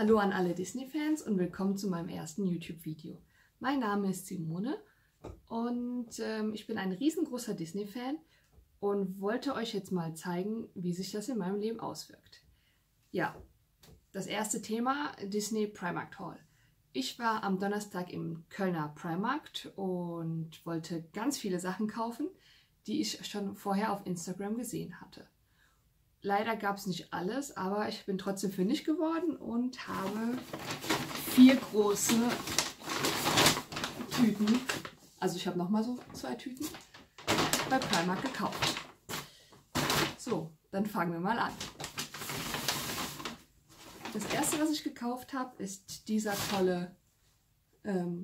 Hallo an alle Disney-Fans und willkommen zu meinem ersten YouTube-Video. Mein Name ist Simone und ich bin ein riesengroßer Disney-Fan und wollte euch jetzt mal zeigen, wie sich das in meinem Leben auswirkt. Ja, das erste Thema, Disney Primarkt Haul. Ich war am Donnerstag im Kölner Primarkt und wollte ganz viele Sachen kaufen, die ich schon vorher auf Instagram gesehen hatte. Leider gab es nicht alles, aber ich bin trotzdem fündig geworden und habe 4 große Tüten, also ich habe nochmal so 2 Tüten, bei Primark gekauft. So, dann fangen wir mal an. Das erste, was ich gekauft habe, ist dieser tolle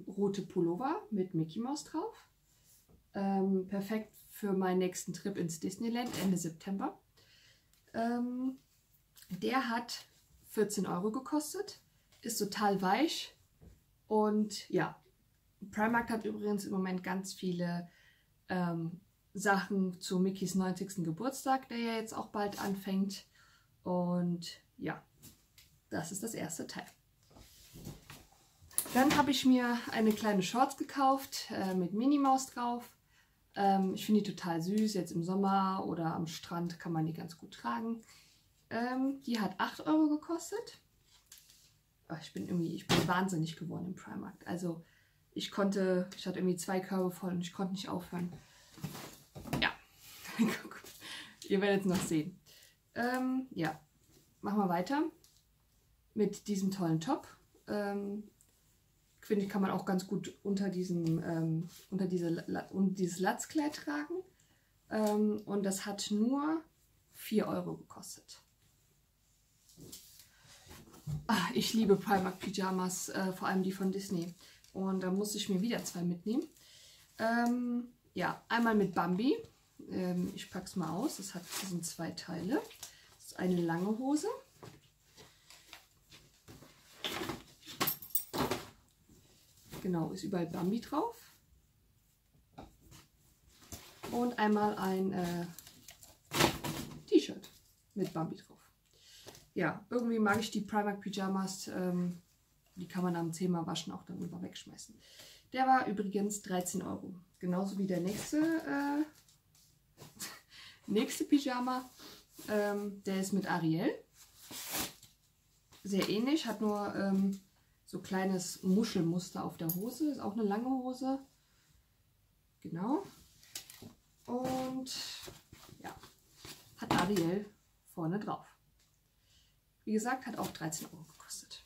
rote Pullover mit Mickey Mouse drauf. Perfekt für meinen nächsten Trip ins Disneyland Ende September. Der hat 14 € gekostet, ist total weich und ja, Primark hat übrigens im Moment ganz viele Sachen zu Mickeys 90. Geburtstag, der ja jetzt auch bald anfängt, und ja, das ist das erste Teil. Dann habe ich mir eine kleine Shorts gekauft mit Minnie Maus drauf. Ich finde die total süß, jetzt im Sommer oder am Strand kann man die ganz gut tragen. Die hat 8 € gekostet. Oh, ich bin wahnsinnig geworden im Primark. Also ich hatte irgendwie 2 Körbe voll und ich konnte nicht aufhören. Ja, ihr werdet es noch sehen. Ja, machen wir weiter mit diesem tollen Top. Finde ich, kann man auch ganz gut unter dieses Latzkleid tragen. Und das hat nur 4 € gekostet. Ach, ich liebe Primark-Pyjamas, vor allem die von Disney. Und da musste ich mir wieder 2 mitnehmen. Ja, einmal mit Bambi. Ich packe es mal aus. Das sind 2 Teile. Das ist eine lange Hose. Genau, ist überall Bambi drauf. Und einmal ein T-Shirt mit Bambi drauf. Ja, irgendwie mag ich die Primark-Pyjamas. Die kann man am 10-mal waschen, auch dann über wegschmeißen. Der war übrigens 13 €. Genauso wie der nächste Pyjama. Der ist mit Ariel. Sehr ähnlich, hat nur so kleines Muschelmuster auf der Hose, ist auch eine lange Hose, genau, und ja, hat Ariel vorne drauf. Wie gesagt, hat auch 13 € gekostet.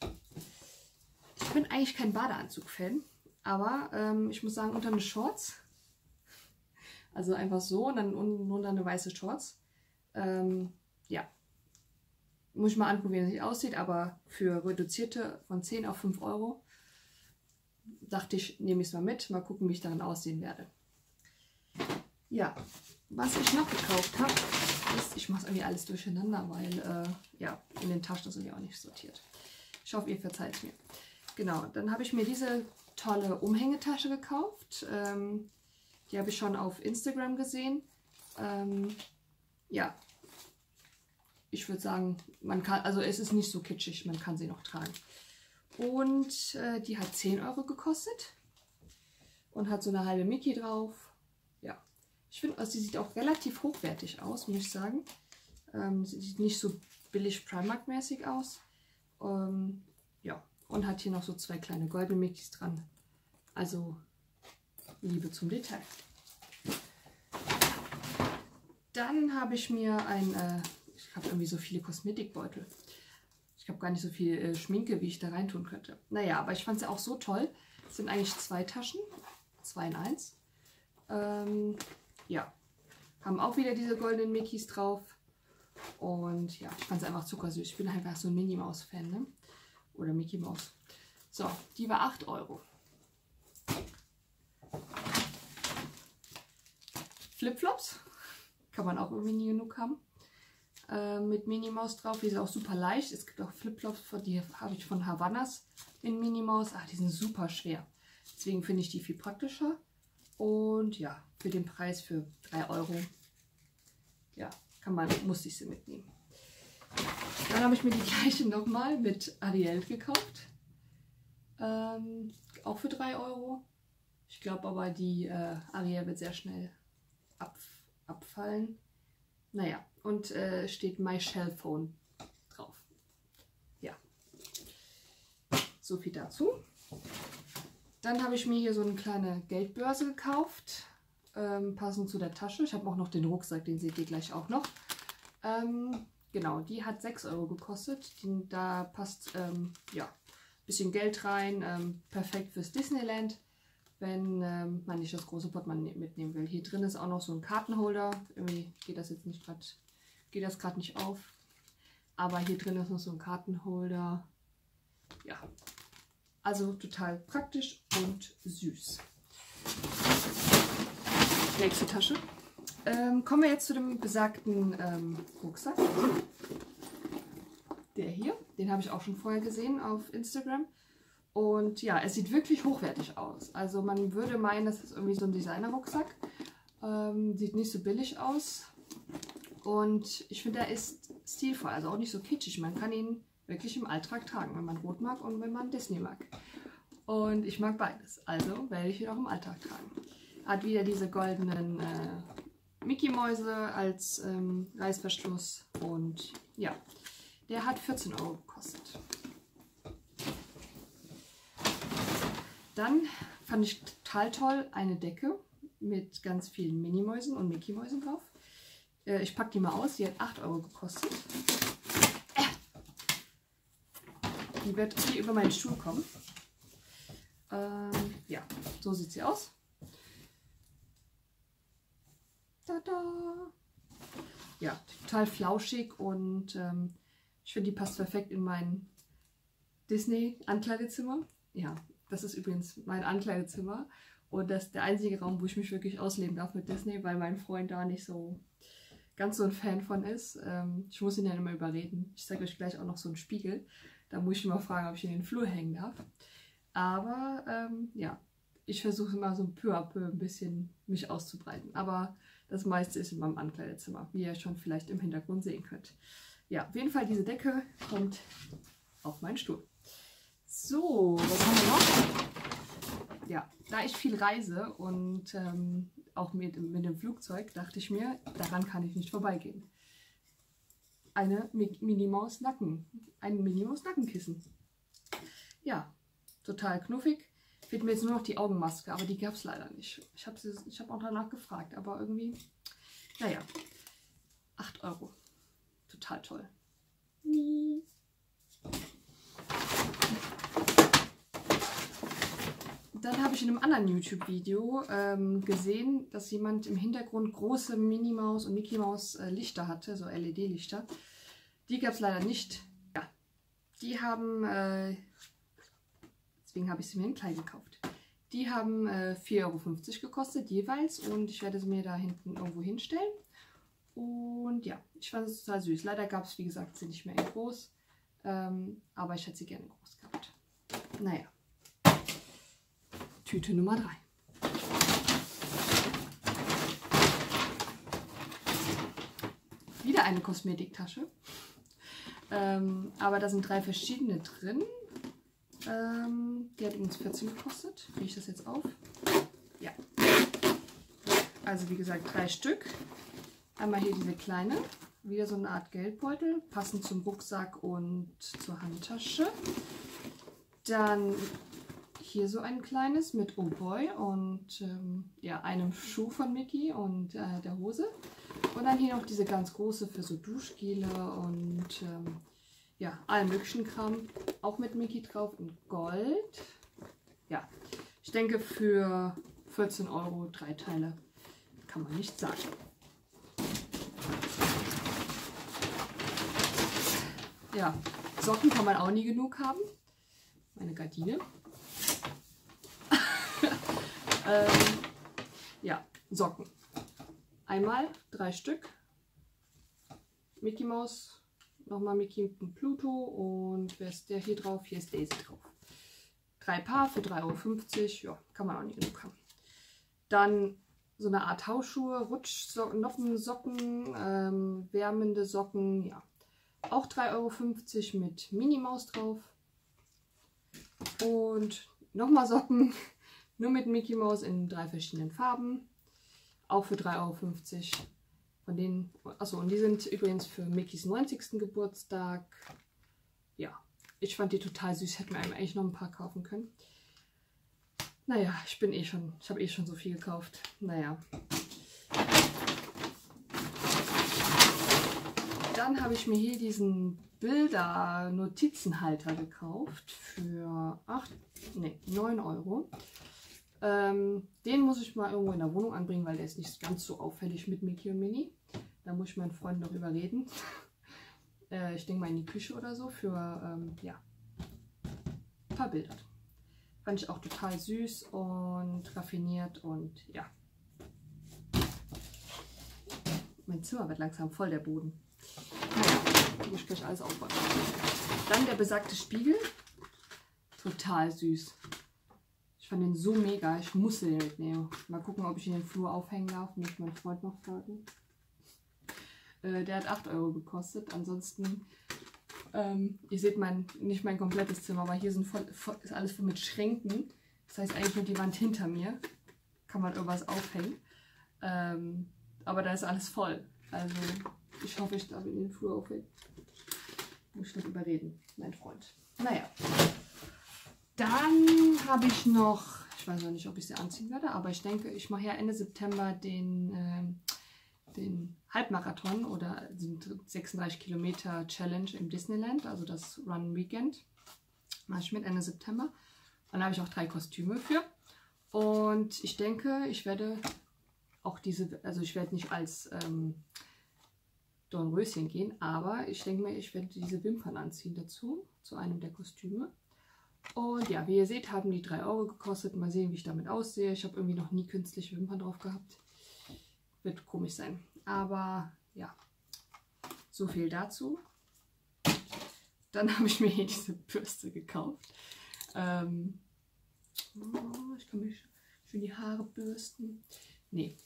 Ich bin eigentlich kein Badeanzug-Fan, aber ich muss sagen, unter eine Shorts, also einfach so und dann unter eine weiße Shorts, ja. Muss ich mal anprobieren, wie es aussieht, aber für reduzierte von 10 auf 5 € dachte ich, nehme ich es mal mit, mal gucken, wie ich darin aussehen werde. Ja, was ich noch gekauft habe, ist, ich mache es irgendwie alles durcheinander, weil ja, in den Taschen sind ja auch nicht sortiert. Ich hoffe, ihr verzeiht es mir. Genau, dann habe ich mir diese tolle Umhängetasche gekauft. Die habe ich schon auf Instagram gesehen. Ja. Ich würde sagen, man kann, also es ist nicht so kitschig, man kann sie noch tragen. Und die hat 10 € gekostet und hat so eine halbe Mickey drauf. Ja, ich finde, also sie sieht auch relativ hochwertig aus, muss ich sagen. Sie sieht nicht so billig Primark-mäßig aus. Ja, und hat hier noch so 2 kleine goldene Mickeys dran. Also Liebe zum Detail. Dann habe ich mir ein ich habe irgendwie so viele Kosmetikbeutel. Ich habe gar nicht so viel Schminke, wie ich da reintun könnte. Naja, aber ich fand sie auch so toll. Es sind eigentlich 2 Taschen. 2 in 1. Ja, haben auch wieder diese goldenen Mickeys drauf. Und ja, ich fand sie einfach zuckersüß. Ich bin halt einfach so ein Minnie Maus-Fan, ne? Oder Mickey Maus. So, die war 8 €. Flipflops. Kann man auch irgendwie nie genug haben. Mit Minnie Maus drauf, die ist auch super leicht. Es gibt auch Flipflops, die habe ich von Havanas in Minnie Maus. Ach, die sind super schwer. Deswegen finde ich die viel praktischer. Und ja, für den Preis für 3 €, ja, muss ich sie mitnehmen. Dann habe ich mir die gleiche nochmal mit Ariel gekauft. Auch für 3 Euro. Ich glaube aber, die Ariel wird sehr schnell abfallen. Naja, und steht My Shell Phone drauf. Ja, so viel dazu. Dann habe ich mir hier so eine kleine Geldbörse gekauft, passend zu der Tasche. Ich habe auch noch den Rucksack, den seht ihr gleich auch noch. Genau, die hat 6 Euro gekostet. Da passt ja, ein bisschen Geld rein, perfekt fürs Disneyland, wenn man nicht das große Portemonnaie mitnehmen will. Hier drin ist auch noch so ein Kartenholder. Irgendwie geht das jetzt nicht gerade, geht das gerade nicht auf. Aber hier drin ist noch so ein Kartenholder. Ja, also total praktisch und süß. Nächste Tasche. Kommen wir jetzt zu dem besagten Rucksack. Der hier, den habe ich auch schon vorher gesehen auf Instagram. Und ja, es sieht wirklich hochwertig aus. Also man würde meinen, das ist irgendwie so ein Designer-Rucksack. Sieht nicht so billig aus. Und ich finde, er ist stilvoll, also auch nicht so kitschig. Man kann ihn wirklich im Alltag tragen, wenn man Rot mag und wenn man Disney mag. Und ich mag beides, also werde ich ihn auch im Alltag tragen. Hat wieder diese goldenen Mickey-Mäuse als Reißverschluss. Und ja, der hat 14 Euro gekostet. Dann fand ich total toll eine Decke mit ganz vielen Minimäusen und Mickey-Mäusen drauf. Ich packe die mal aus, die hat 8 Euro gekostet. Die wird hier über meinen Stuhl kommen. Ja, so sieht sie aus. Tada! Ja, total flauschig und ich finde, die passt perfekt in mein Disney-Ankleidezimmer. Ja, das ist übrigens mein Ankleidezimmer und das ist der einzige Raum, wo ich mich wirklich ausleben darf mit Disney, weil mein Freund da nicht so ganz so ein Fan von ist. Ich muss ihn ja immer überreden. Ich zeige euch gleich auch noch so einen Spiegel. Da muss ich mal fragen, ob ich in den Flur hängen darf. Aber ja, ich versuche immer so peu à peu ein bisschen mich auszubreiten. Aber das meiste ist in meinem Ankleidezimmer, wie ihr schon vielleicht im Hintergrund sehen könnt. Ja, auf jeden Fall diese Decke kommt auf meinen Stuhl. So, was haben wir noch? Ja, da ich viel reise und auch mit dem Flugzeug, dachte ich mir, daran kann ich nicht vorbeigehen. Eine Minimaus-Nacken. Ein Minimaus-Nackenkissen. Ja, total knuffig. Fehlt mir jetzt nur noch die Augenmaske, aber die gab es leider nicht. Ich hab auch danach gefragt, aber irgendwie, naja, 8 Euro. Total toll. Dann habe ich in einem anderen YouTube-Video gesehen, dass jemand im Hintergrund große Minimaus und Mickey Maus Lichter hatte, so LED-Lichter. Die gab es leider nicht. Ja, die haben, deswegen habe ich sie mir in klein gekauft. Die haben 4,50 Euro gekostet jeweils und ich werde sie mir da hinten irgendwo hinstellen. Und ja, ich fand es total süß. Leider gab es, wie gesagt, sie nicht mehr in groß, aber ich hätte sie gerne groß gehabt. Naja. Tüte Nummer 3. Wieder eine Kosmetiktasche. Aber da sind 3 verschiedene drin. Die hat uns 14 gekostet. Kriege ich das jetzt auf? Ja. Also wie gesagt, 3 Stück. Einmal hier diese kleine. Wieder so eine Art Geldbeutel. Passend zum Rucksack und zur Handtasche. Dann hier so ein kleines mit Oh Boy und ja, einem Schuh von Mickey und der Hose. Und dann hier noch diese ganz große für so Duschgele und ja, allen möglichen Kram. Auch mit Mickey drauf in Gold. Ja, ich denke für 14 Euro 3 Teile kann man nicht sagen. Ja, Socken kann man auch nie genug haben. Meine Gardine. Ja, Socken. Einmal 3 Stück. Mickey Mouse, nochmal Mickey und Pluto und wer ist der hier drauf? Hier ist Daisy drauf. 3 Paar für 3,50 Euro. Ja, kann man auch nicht genug haben. Dann so eine Art Hausschuhe, Rutschsocken, Noppensocken, wärmende Socken, ja. Auch 3,50 Euro mit Minimaus drauf. Und nochmal Socken, nur mit Mickey Mouse in 3 verschiedenen Farben. Auch für 3,50 Euro. Von denen, achso, und die sind übrigens für Mickeys 90. Geburtstag. Ja, ich fand die total süß. Hätten wir eigentlich noch ein paar kaufen können. Naja, ich habe eh schon so viel gekauft. Naja. Dann habe ich mir hier diesen Bilder-Notizenhalter gekauft für 9 Euro. Den muss ich mal irgendwo in der Wohnung anbringen, weil der ist nicht ganz so auffällig mit Mickey und Minnie. Da muss ich meinen Freunden darüber reden. Ich denke mal in die Küche oder so für ja, ein paar Bilder. Fand ich auch total süß und raffiniert und ja. Mein Zimmer wird langsam voll, der Boden. Naja, muss ich gleich alles aufbauen. Dann der besagte Spiegel. Total süß. Ich fand den so mega, ich musste den mitnehmen. Mal gucken, ob ich ihn in den Flur aufhängen darf, muss ich meinen Freund noch fragen. Der hat 8 Euro gekostet, ansonsten, ihr seht nicht mein komplettes Zimmer, aber hier sind ist alles voll mit Schränken. Das heißt eigentlich nur die Wand hinter mir, kann man irgendwas aufhängen. Aber da ist alles voll, also ich hoffe, ich darf ihn in den Flur aufhängen. Muss ich noch überreden, mein Freund. Naja. Dann habe ich noch, ich weiß noch nicht, ob ich sie anziehen werde, aber ich denke, ich mache ja Ende September den Halbmarathon oder 36 Kilometer Challenge im Disneyland, also das Run Weekend. Mache ich mit Ende September. Dann habe ich auch 3 Kostüme für. Und ich denke, ich werde auch ich werde nicht als Dornröschen gehen, aber ich denke mir, ich werde diese Wimpern anziehen dazu, zu einem der Kostüme. Und ja, wie ihr seht, haben die 3 Euro gekostet. Mal sehen, wie ich damit aussehe. Ich habe irgendwie noch nie künstliche Wimpern drauf gehabt. Wird komisch sein. Aber ja, so viel dazu. Dann habe ich mir hier diese Bürste gekauft. Ich kann mich schön die Haare bürsten. Nee.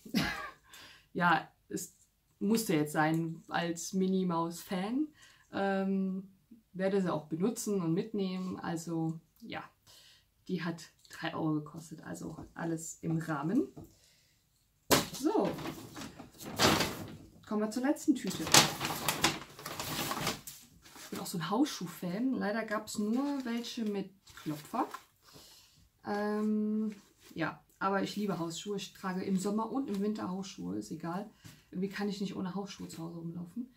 Ja, es musste jetzt sein als Minnie Maus-Fan. Werde sie auch benutzen und mitnehmen, also ja, die hat 3 Euro gekostet, also alles im Rahmen. So, kommen wir zur letzten Tüte. Ich bin auch so ein Hausschuh-Fan, leider gab es nur welche mit Klopfer. Ja, aber ich liebe Hausschuhe, ich trage im Sommer und im Winter Hausschuhe, ist egal. Irgendwie kann ich nicht ohne Hausschuhe zu Hause rumlaufen.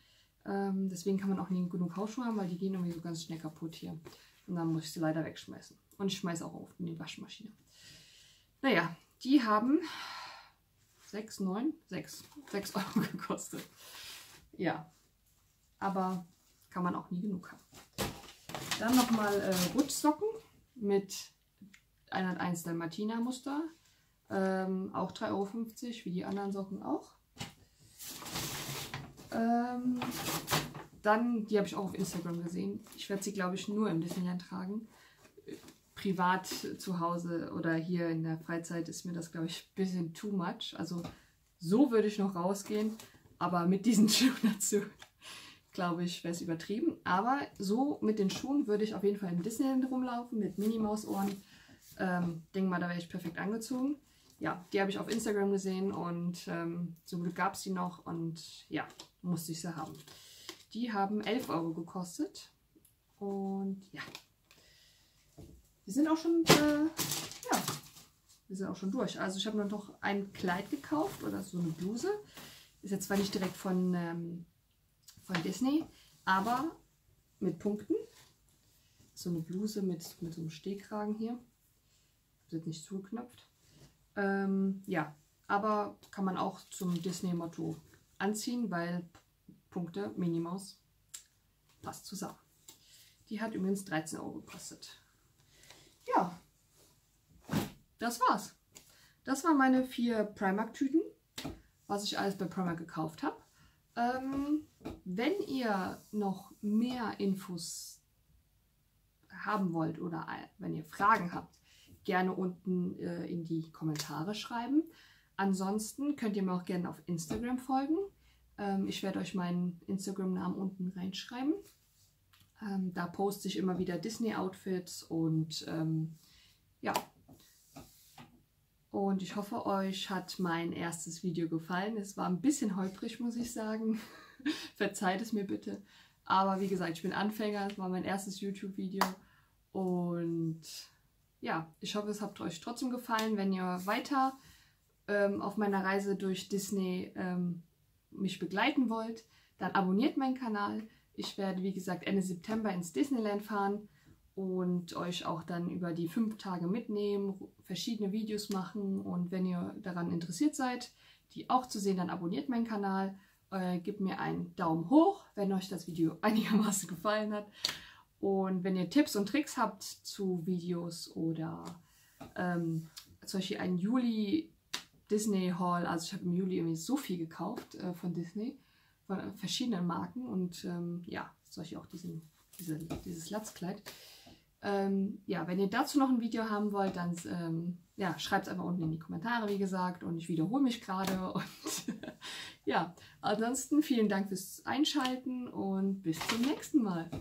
Deswegen kann man auch nie genug Hausschuhe haben, weil die gehen irgendwie so ganz schnell kaputt hier. Und dann muss ich sie leider wegschmeißen. Und ich schmeiße auch auf in die Waschmaschine. Naja, die haben 6 Euro gekostet. Ja, aber kann man auch nie genug haben. Dann nochmal Rutschsocken mit 101 Dalmatiner Muster. Auch 3,50 Euro, wie die anderen Socken auch. Dann, die habe ich auch auf Instagram gesehen. Ich werde sie, glaube ich, nur im Disneyland tragen. Privat zu Hause oder hier in der Freizeit ist mir das, glaube ich, ein bisschen too much. Also so würde ich noch rausgehen, aber mit diesen Schuhen dazu, glaube ich, wäre es übertrieben. Aber so mit den Schuhen würde ich auf jeden Fall im Disneyland rumlaufen, mit Minnie-Maus-Ohren. Denke mal, da wäre ich perfekt angezogen. Ja, die habe ich auf Instagram gesehen und zum Glück gab es die noch und ja, musste ich sie haben. Die haben 11 Euro gekostet und ja, wir sind auch schon durch. Also ich habe noch ein Kleid gekauft oder so eine Bluse. Ist jetzt zwar nicht direkt von Disney, aber mit Punkten. So eine Bluse mit so einem Stehkragen hier. Wird nicht zugeknöpft. Ja, aber kann man auch zum Disney-Motto anziehen, weil Punkte, Minnie Maus, passt zusammen. Die hat übrigens 13 Euro gekostet. Ja, das war's. Das waren meine 4 Primark-Tüten, was ich alles bei Primark gekauft habe. Wenn ihr noch mehr Infos haben wollt oder wenn ihr Fragen habt, gerne unten in die Kommentare schreiben. Ansonsten könnt ihr mir auch gerne auf Instagram folgen. Ich werde euch meinen Instagram-Namen unten reinschreiben. Da poste ich immer wieder Disney-Outfits und ja. Und ich hoffe, euch hat mein erstes Video gefallen. Es war ein bisschen holprig, muss ich sagen. Verzeiht es mir bitte. Aber wie gesagt, ich bin Anfänger. Es war mein erstes YouTube-Video. Und ja, ich hoffe, es hat euch trotzdem gefallen. Wenn ihr weiter auf meiner Reise durch Disney mich begleiten wollt, dann abonniert meinen Kanal. Ich werde, wie gesagt, Ende September ins Disneyland fahren und euch auch dann über die 5 Tage mitnehmen, verschiedene Videos machen. Und wenn ihr daran interessiert seid, die auch zu sehen, dann abonniert meinen Kanal. Gebt mir einen Daumen hoch, wenn euch das Video einigermaßen gefallen hat. Und wenn ihr Tipps und Tricks habt zu Videos oder zum Beispiel einen Juli Disney Haul, also ich habe im Juli irgendwie so viel gekauft von Disney, von verschiedenen Marken und ja, zum Beispiel auch dieses Latzkleid. Ja, wenn ihr dazu noch ein Video haben wollt, dann ja, schreibt es einfach unten in die Kommentare, wie gesagt, und ich wiederhole mich gerade. Und ja, ansonsten vielen Dank fürs Einschalten und bis zum nächsten Mal.